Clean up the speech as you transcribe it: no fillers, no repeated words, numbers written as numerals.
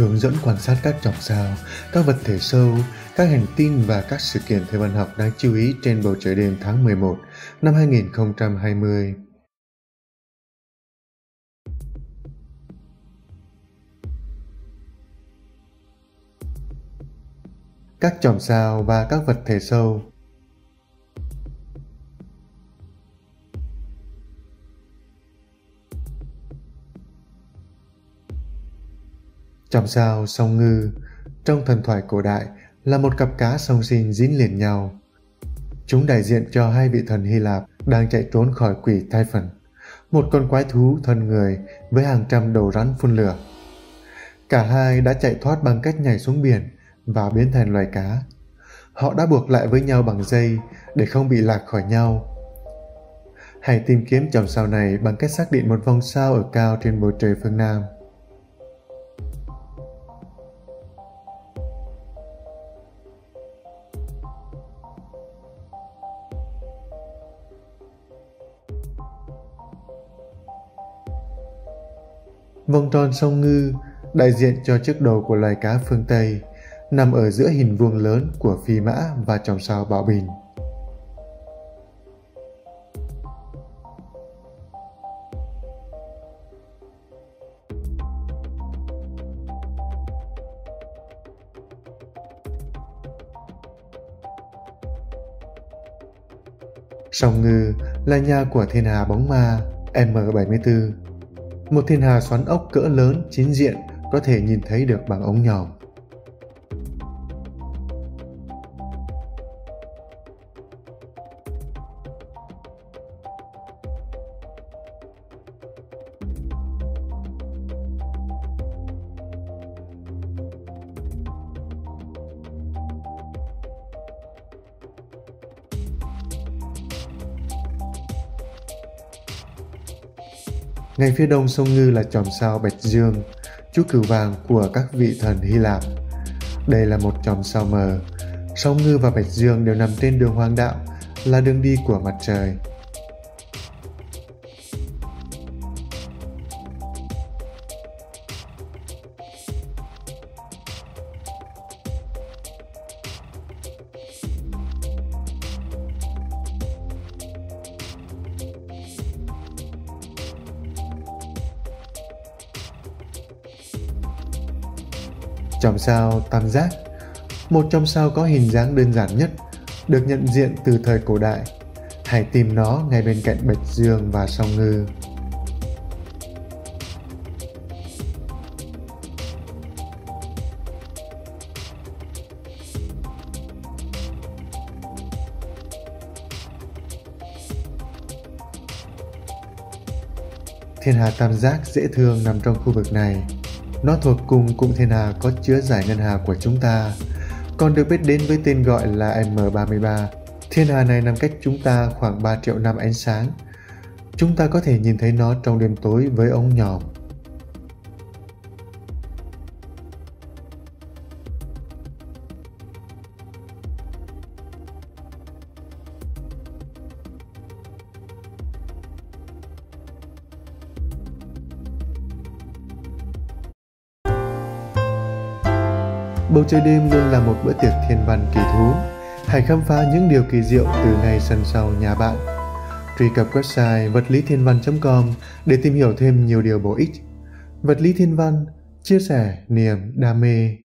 hướng dẫn quan sát các chòm sao, các vật thể sâu, các hành tinh và các sự kiện thiên văn học đáng chú ý trên bầu trời đêm tháng 11 năm 2020. Các chòm sao và các vật thể sâu. Chòm sao Song Ngư trong thần thoại cổ đại là một cặp cá song sinh dính liền nhau. Chúng đại diện cho hai vị thần Hy Lạp đang chạy trốn khỏi quỷ Typhon, một con quái thú thân người với hàng trăm đầu rắn phun lửa. Cả hai đã chạy thoát bằng cách nhảy xuống biển và biến thành loài cá. Họ đã buộc lại với nhau bằng dây để không bị lạc khỏi nhau. Hãy tìm kiếm chòm sao này bằng cách xác định một vòng sao ở cao trên bầu trời phương Nam. Vòng tròn Song Ngư đại diện cho chiếc đầu của loài cá phương Tây, nằm ở giữa hình vuông lớn của phi mã và chòm sao Bạo Bình. Song Ngư là nhà của thiên hà bóng ma M74, một thiên hà xoắn ốc cỡ lớn chính diện có thể nhìn thấy được bằng ống nhòm. Ngay phía đông Song Ngư là chòm sao Bạch Dương, chú cừu vàng của các vị thần Hy Lạp. Đây là một chòm sao mờ. Song Ngư và Bạch Dương đều nằm trên đường hoang đạo, là đường đi của mặt trời. Chòm sao Tam Giác, một chòm sao có hình dáng đơn giản nhất, được nhận diện từ thời cổ đại. Hãy tìm nó ngay bên cạnh Bạch Dương và Song Ngư. Thiên hà Tam Giác dễ thương nằm trong khu vực này. Nó thuộc cùng cụm thiên hà có chứa giải ngân hà của chúng ta, còn được biết đến với tên gọi là M33. Thiên hà này nằm cách chúng ta khoảng 3 triệu năm ánh sáng. Chúng ta có thể nhìn thấy nó trong đêm tối với ống nhòm. Bầu trời đêm luôn là một bữa tiệc thiên văn kỳ thú. Hãy khám phá những điều kỳ diệu từ ngay sân sau nhà bạn. Truy cập website vậtlýthiênvan.com để tìm hiểu thêm nhiều điều bổ ích. Vật Lý Thiên Văn, chia sẻ niềm đam mê.